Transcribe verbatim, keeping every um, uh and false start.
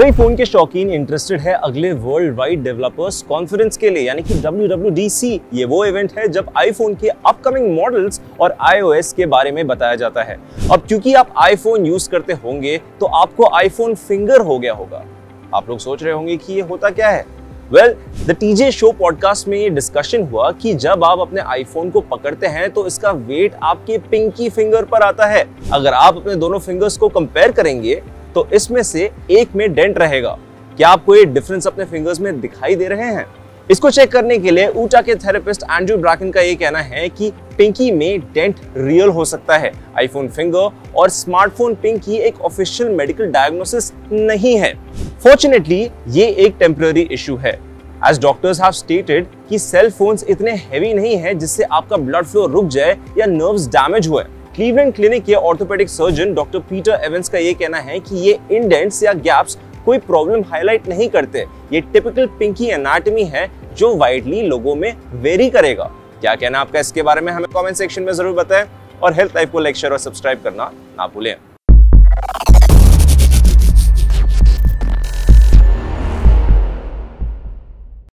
कई फोन के शौकीन इंटरेस्टेड है अगले वर्ल्ड वाइड डेवलपर्स कॉन्फ्रेंस के लिए, यानी कि डब्ल्यू डब्ल्यू डी सी। ये वो इवेंट है जब आईफोन के अपकमिंग मॉडल्स और आई ओ एस के बारे में बताया जाता है। अब क्योंकि आप आईफोन यूज करते होंगे तो आपको आईफोन फिंगर हो गया होगा। आप लोग सोच रहे होंगे कि ये होता क्या है। Well, the TJ show podcast में ये डिस्कशन हुआ कि जब आप अपने आईफोन को पकड़ते हैं तो इसका वेट आपके पिंकी फिंगर पर आता है। अगर आप अपने दोनों फिंगर्स को कंपेयर करेंगे तो इसमें से एक में डेंट रहेगा। क्या आपको ये डिफरेंस अपने फिंगर्स में दिखाई दे रहे हैं? इसको चेक करने के लिए ऊटा के थेरेपिस्ट एंड्रू ब्रैकन का ये कहना है कि पिंकी में डेंट रियल हो सकता है। आईफोन फिंगर और स्मार्टफोन पिंकी एक ऑफिशियल मेडिकल डायग्नोसिस नहीं है। फॉर्चुनेटली ये एक टेम्पररी इशू है। As doctors have stated कि cell phones इतने heavy नहीं है जिससे आपका blood flow रुक जाए या nerves damage हुए। Cleveland Clinic के orthopedic surgeon doctor Peter Evens का ये कहना है कि ये indents या gaps कोई problem highlight नहीं करते। ये typical pinky anatomy है जो widely लोगों में vary करेगा। क्या कहना आपका इसके बारे में हमें comment section में जरूर बताएं और Health Live को like, share और सब्सक्राइब करना ना भूलें।